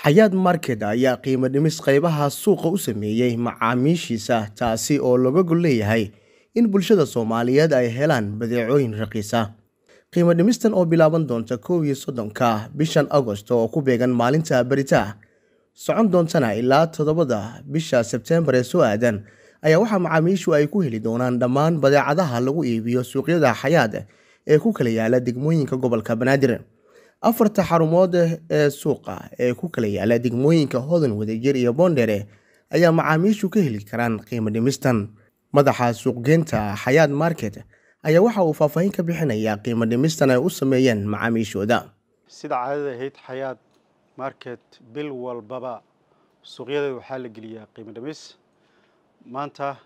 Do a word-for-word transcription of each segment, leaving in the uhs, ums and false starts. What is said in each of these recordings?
Hayat Market ayaa qiimo dhimis qaybaha suuqa u sameeyay macaamiishiisa taasi oo lagu leeyahay in bulshada Soomaaliyeed ay helaan badeecooyin raqiis ah. Qiimo dhimistan oo bilaaban doonta koob iyo soddonka bishan Agosto oo ku beegan maalinta barita socon doontana ilaa todobada bisha September ee soo aadan ayaa waxa macaamiishu ay ku heli doonaan dhammaan badeecadaha lagu iibiyo suuqyada Hayat ee ku kala yaala degmooyinka gobolka Banaadir. Afarta xarumood ee suuqa ee ku kala yaala degmooyinka Hodan Wadajir iyo Boondere ayaa macaamiishu ka heli karaan qiimo dhimistan. Madaxa suuqgeynta Hayat Market ayaa waxa uu faahfaahin ka bixinayaa qiimo dhimistan ay u sameeyeen macaamiishooda. Sida caadada ahayd Hayat Market bil walbaba suuqyada waxaa la geliyaa qiimo dhimis. Maanta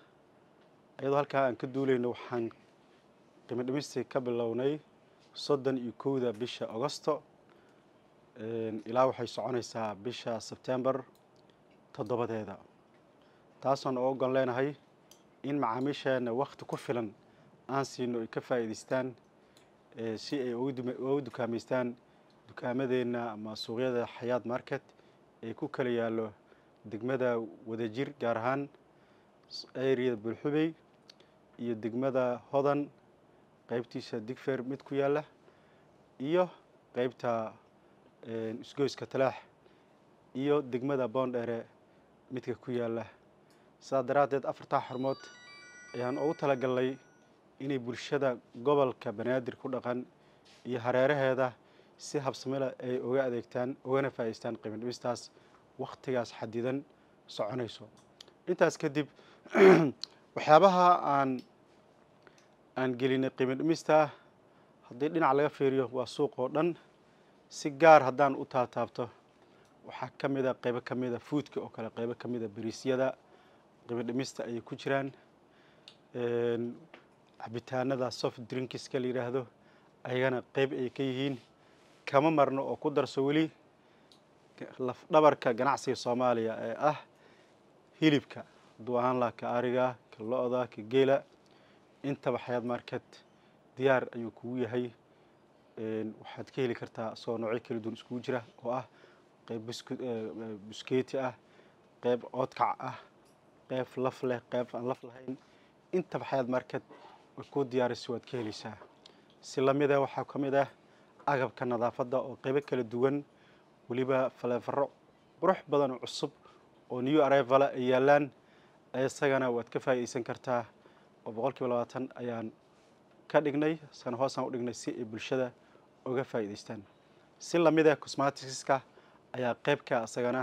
ayadoo halkaa aan ka duulayno waxaan qiimo dhimista ka bilownay soddon iyo kowda bisha Agosto ilaa waxay soconaysaa bisha September toddobadeeda, taasoo oo ogolaan leenahay in macaamiisheena waqti ku filan aan siino ay ka faa'iidaystaan si ay ugu dukaameystaan dukaamadeena ama suuqyada Hayat Market ee ku kala yaalo degmada Wadajir gaar ahaan area Bulxubey iyo degmada Hodan qaybtiisa digfer mid ku yaala iyo qaybta ee isgoyska Talaax iyo degmada Boondere midka ku yaala. Sidaas daraadeed afarta xarumood ayaan ugu tala galay inay bulshada gobolka Banaadir ku dhaqan iyo hareeraheeda si habsami leh ay uga adeegtaan ugana faa'iideystaan qiimo dhimistaas waqtigaas xadidan soconayso. Intaas kadib waxyaabaha aan aan gelinay qiimo dhimista haddii dhinac laga fiiriyo waa suuq oo dhan si gaar haddaan u taataabto waxa kamid ah qayb kamid ah foodka oo kale qayb kamid ah bariisyada qiimo dhimista ay ku jiraan een cabitaanada soft drinks kale yiraahdo ayagana qayb ay ka yihiin kama marno oo ku darso wali laf dhabarka ganacsiga Soomaaliya ee ah hilibka duwaan la ka ariga ka lo'da ka geela inta Hayat Market diyaar ayuu ku yahay een waxaad ka heli kartaa soo noocyo kala duwan isku jira oo ah qayb biskeeti ah qayb oodkac ah qayb laf leh qayb aan laf lahayn inta Hayat Market ku diyaaris waad ka helaysaa. Si lamid ah waxa kamid ah agabka nadaafada oo qayb kala duwan waliba faleefaro qurux badan oo cusub oo new arrival ah yaalaan ayagana waad ka faa'iideysan kartaa. boqol iyo labaatan ayaan ka dhignay san hoosan u dhignay si ay bulshada uga faa'iideystaan. Si lamid ah cosmeticska ayaa qaybka asagana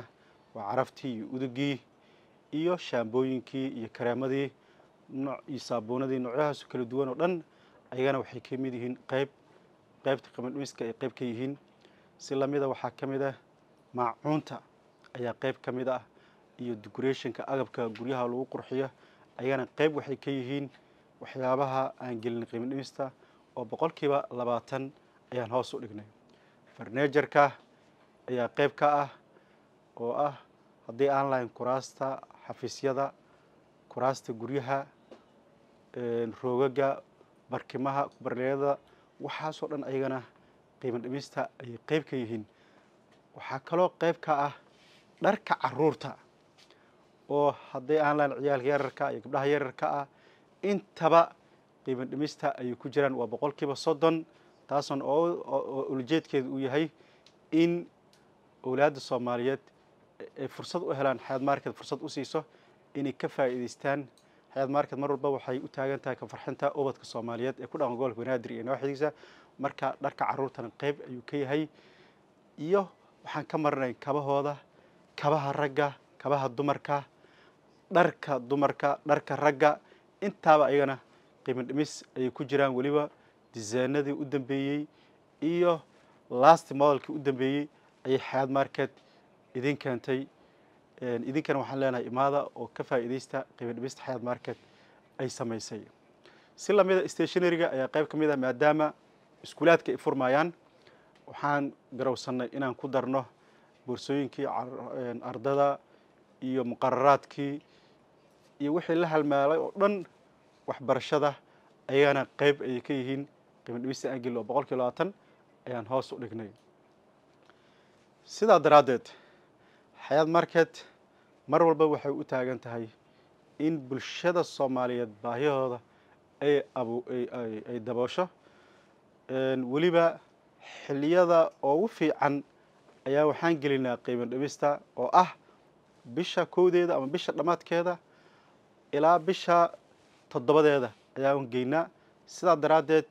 waa caraftii iyo udugii iyo shaambooyinkii iyo kareemadii nooc iyo saabuunadii noocyahaas kala duwan oo dhan ayagana waxay ka mid yihiin qayb qaybta qiimo dhimiska ay qayb ka yihiin. Si lamid ah waxaa kamid ah maacuunta ayaa qayb kamid ah iyo decorationka agabka guryaha lagu qurxiyo ayagana qayb waxay ka yihiin waxyaabaha aan gelin qiimo dhimista oo boqol iyo labaatan ayaan hoos u dhignay. Furniture-ka ayaa qayb ka ah oo ah hadii online kuraasta xafiisyada kuraasta guryaha ee roogaga barkimaha barleeyada waxaas oo dhan ayagana qiimo dhimista ay qayb ka yihiin. Waxa kale oo qayb ka ah dharka caruurta oo haddii aan la ciyaal yararka iyo gabdhaha yararka ah intaba qiimo dhimista ay ku jiraan waa boqol iyo soddon taasoo oo uljeedkeedu uu yahay in awlaad Soomaaliyeed ay fursad u helaan Hayat Market fursad u siiso inay ka faa'iideystaan. Hayat Market mar walba waxay u taagan tahay ka farxinta ubadka Soomaaliyeed ee ku dhaqan gobolka Banaadir iyo waaxidiisa marka dharka caruurtana qayb ayuu ka yahay iyo waxaan ka marnay kabahooda kabaha ragga kabaha dumarka dharka dumarka dharka ragga intaba ayagana qiimo dhimis ay ku jiraan waliba dizaynadii u dambeeyay iyo last modelkii u dambeeyay ay Hayat Market idin keentay een idinkan waxaan leenahay imaada oo ka faa'iideysta qiimo dhimista Hayat Market ay sameysay. Si lamid ah stationery-ga ayaa qayb kamid ah maadaama iskuulaadka ay furmayaan waxaan garowsanay inaan ku darno boorsooyinkii ardada iyo muqararaadkii iyo wixii la halmaalay oo dhan waxbarashada ayagana qayb ay ka yihiin qiimo dhimista agil oo boqol iyo labaatan ayaan hoos u dhignay. Sidaa daraadeed Hayat Market mar walba waxay u taagan tahay in bulshada Soomaaliyeed baahiyahooda ay abu ay ay daboosho in waliba xilliyada ugu fiican ayaa waxaan gelinaa qiimo dhimista oo ah bisha koodeeda ama bisha dhamaadkeeda ilaa bisha toddobadeeda ayaa u geynaa sida daraadeed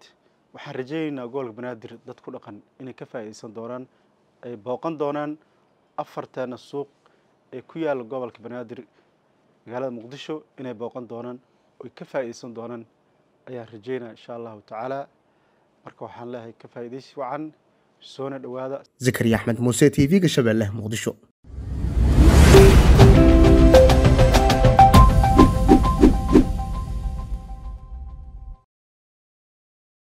waxaan rajaynaynaa goolka banaadir dad ku dhaqan inay ka faa'iideysan doonaan ay booqan doonaan afartan suuq ee ku yaal gobolka banaadir magaalada muqdisho inay booqan doonaan oo ka faa'iideysan doonaan ayaa rajaynaa insha Allah ta'ala marka waxaan leeyahay ka faa'iideysi wacan soo na dhawaada Zakariya Ahmed Muuse T V Gashabelle Muqdisho.